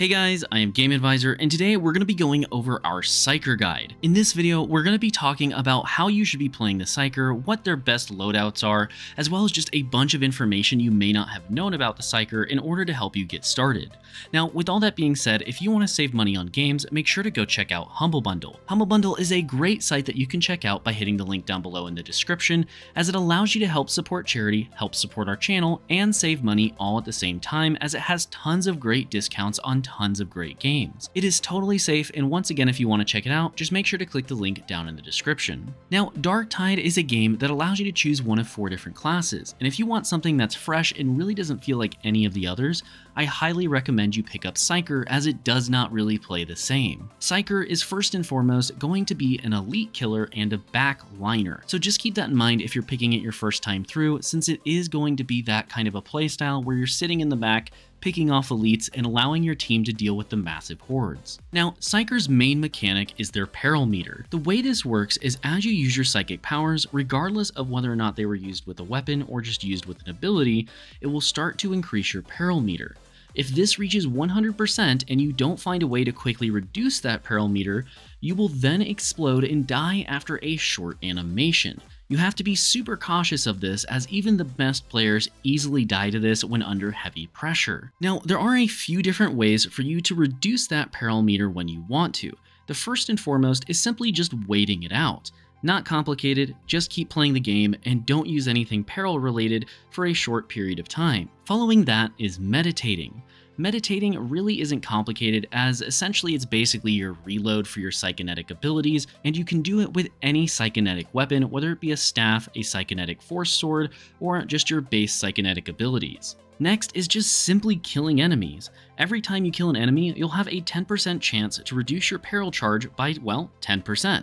Hey guys, I am Game Advisor, and today we're going to be going over our Psyker guide. In this video, we're going to be talking about how you should be playing the Psyker, what their best loadouts are, as well as just a bunch of information you may not have known about the Psyker in order to help you get started. Now, with all that being said, if you want to save money on games, make sure to go check out Humble Bundle. Humble Bundle is a great site that you can check out by hitting the link down below in the description, as it allows you to help support charity, help support our channel, and save money all at the same time, as it has tons of great discounts on tons of great games. It is totally safe, and once again, if you want to check it out, just make sure to click the link down in the description. Now, Dark Tide is a game that allows you to choose one of four different classes, and if you want something that's fresh and really doesn't feel like any of the others, I highly recommend you pick up Psyker, as it does not really play the same. Psyker is first and foremost going to be an elite killer and a backliner, so just keep that in mind if you're picking it your first time through, since it is going to be that kind of a playstyle where you're sitting in the back, picking off elites and allowing your team to deal with the massive hordes. Now, Psyker's main mechanic is their Peril Meter. The way this works is as you use your psychic powers, regardless of whether or not they were used with a weapon or just used with an ability, it will start to increase your Peril Meter. If this reaches 100% and you don't find a way to quickly reduce that Peril Meter, you will then explode and die after a short animation. You have to be super cautious of this, as even the best players easily die to this when under heavy pressure. Now, there are a few different ways for you to reduce that Peril Meter when you want to. The first and foremost is simply just waiting it out. Not complicated, just keep playing the game and don't use anything peril related for a short period of time. Following that is meditating. Meditating really isn't complicated, as essentially it's basically your reload for your psychokinetic abilities, and you can do it with any psychokinetic weapon, whether it be a staff, a psychokinetic force sword, or just your base psychokinetic abilities. Next is just simply killing enemies. Every time you kill an enemy, you'll have a 10% chance to reduce your peril charge by, well, 10%.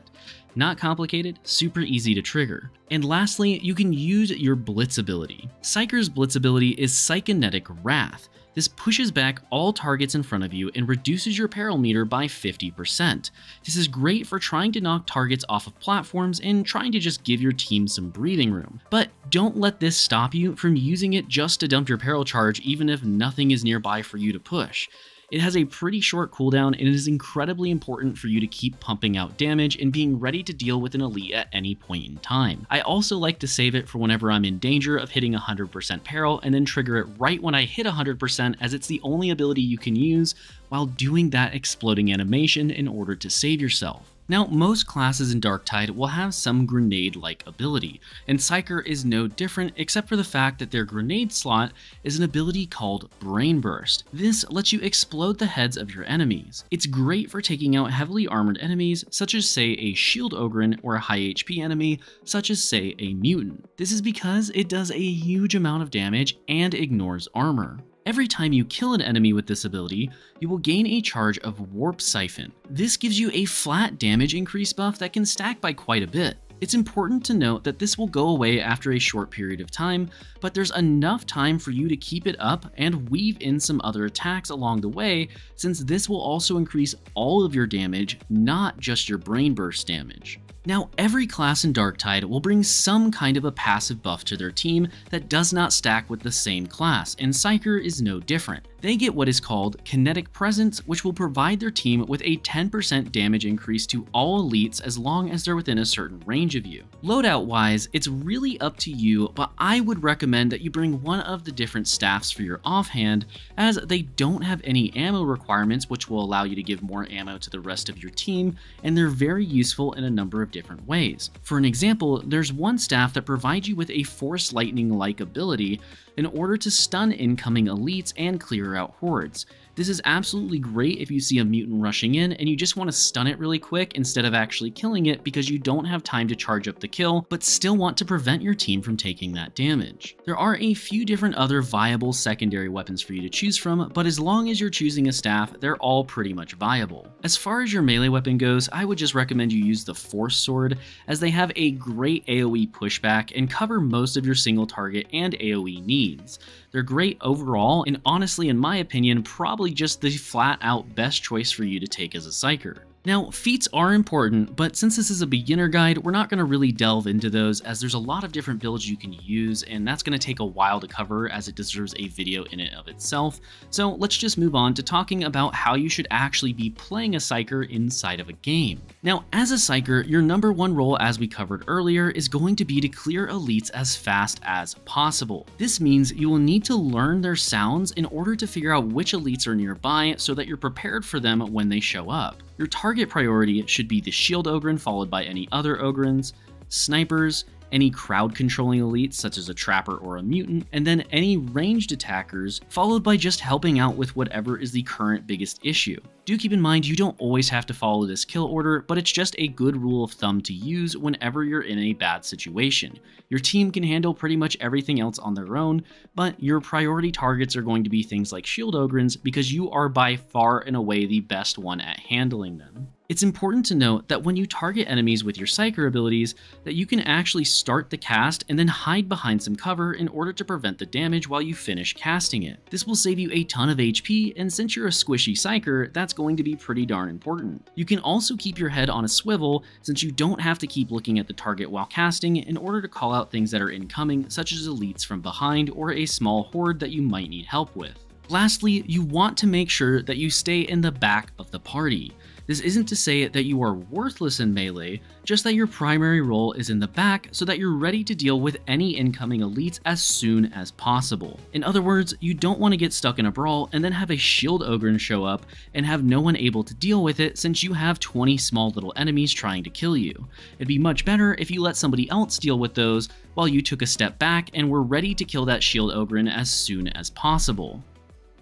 Not complicated, super easy to trigger. And lastly, you can use your Blitz ability. Psyker's Blitz ability is Psychokinetic Wrath. This pushes back all targets in front of you and reduces your Peril Meter by 50%. This is great for trying to knock targets off of platforms and trying to just give your team some breathing room. But don't let this stop you from using it just to dump your Peril Charge, even if nothing is nearby for you to push. It has a pretty short cooldown, and it is incredibly important for you to keep pumping out damage and being ready to deal with an elite at any point in time. I also like to save it for whenever I'm in danger of hitting 100% peril and then trigger it right when I hit 100%, as it's the only ability you can use while doing that exploding animation in order to save yourself. Now, most classes in Dark Tide will have some grenade-like ability, and Psyker is no different except for the fact that their grenade slot is an ability called Brain Burst. This lets you explode the heads of your enemies. It's great for taking out heavily armored enemies, such as say a shield ogre, or a high HP enemy, such as say a mutant. This is because it does a huge amount of damage and ignores armor. Every time you kill an enemy with this ability, you will gain a charge of Warp Siphon. This gives you a flat damage increase buff that can stack by quite a bit. It's important to note that this will go away after a short period of time, but there's enough time for you to keep it up and weave in some other attacks along the way, since this will also increase all of your damage, not just your Brain Burst damage. Now, every class in Dark Tide will bring some kind of a passive buff to their team that does not stack with the same class, and Psyker is no different. They get what is called Kinetic Presence, which will provide their team with a 10% damage increase to all elites as long as they're within a certain range of you. Loadout-wise, it's really up to you, but I would recommend that you bring one of the different staffs for your offhand, as they don't have any ammo requirements, which will allow you to give more ammo to the rest of your team, and they're very useful in a number of different ways. For an example, there's one staff that provides you with a Force Lightning-like ability in order to stun incoming elites and clear out hordes. This is absolutely great if you see a mutant rushing in and you just want to stun it really quick instead of actually killing it, because you don't have time to charge up the kill, but still want to prevent your team from taking that damage. There are a few different other viable secondary weapons for you to choose from, but as long as you're choosing a staff, they're all pretty much viable. As far as your melee weapon goes, I would just recommend you use the Force Sword, as they have a great AoE pushback and cover most of your single target and AoE needs. They're great overall, and honestly, in my opinion, probably just the flat out best choice for you to take as a Psyker. Now, feats are important, but since this is a beginner guide, we're not going to really delve into those as there's a lot of different builds you can use, and that's going to take a while to cover as it deserves a video in and of itself. So let's just move on to talking about how you should actually be playing a Psyker inside of a game. Now, as a Psyker, your number one role, as we covered earlier, is going to be to clear elites as fast as possible. This means you will need to learn their sounds in order to figure out which elites are nearby so that you're prepared for them when they show up. Your target priority should be the shield Ogryn followed by any other Ogryn's, snipers, any crowd controlling elites such as a trapper or a mutant, and then any ranged attackers followed by just helping out with whatever is the current biggest issue. Do keep in mind you don't always have to follow this kill order, but it's just a good rule of thumb to use whenever you're in a bad situation. Your team can handle pretty much everything else on their own, but your priority targets are going to be things like shield Ogryns because you are by far and away the best one at handling them. It's important to note that when you target enemies with your Psyker abilities, that you can actually start the cast and then hide behind some cover in order to prevent the damage while you finish casting it. This will save you a ton of HP, and since you're a squishy Psyker, that's going to be pretty darn important. You can also keep your head on a swivel since you don't have to keep looking at the target while casting in order to call out things that are incoming, such as elites from behind or a small horde that you might need help with. Lastly, you want to make sure that you stay in the back of the party. This isn't to say that you are worthless in melee, just that your primary role is in the back so that you're ready to deal with any incoming elites as soon as possible. In other words, you don't want to get stuck in a brawl and then have a shield Ogryn show up and have no one able to deal with it since you have 20 small little enemies trying to kill you. It'd be much better if you let somebody else deal with those while you took a step back and were ready to kill that shield Ogryn as soon as possible.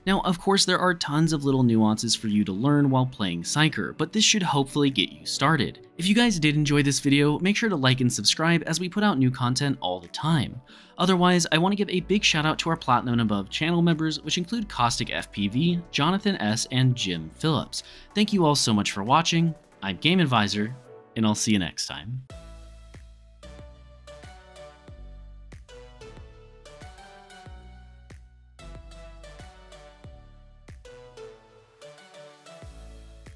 Now, of course, there are tons of little nuances for you to learn while playing Psyker, but this should hopefully get you started. If you guys did enjoy this video, make sure to like and subscribe as we put out new content all the time. Otherwise, I want to give a big shout out to our Platinum and above channel members, which include Caustic FPV, Jonathan S, and Jim Phillips. Thank you all so much for watching. I'm Game Advisor, and I'll see you next time.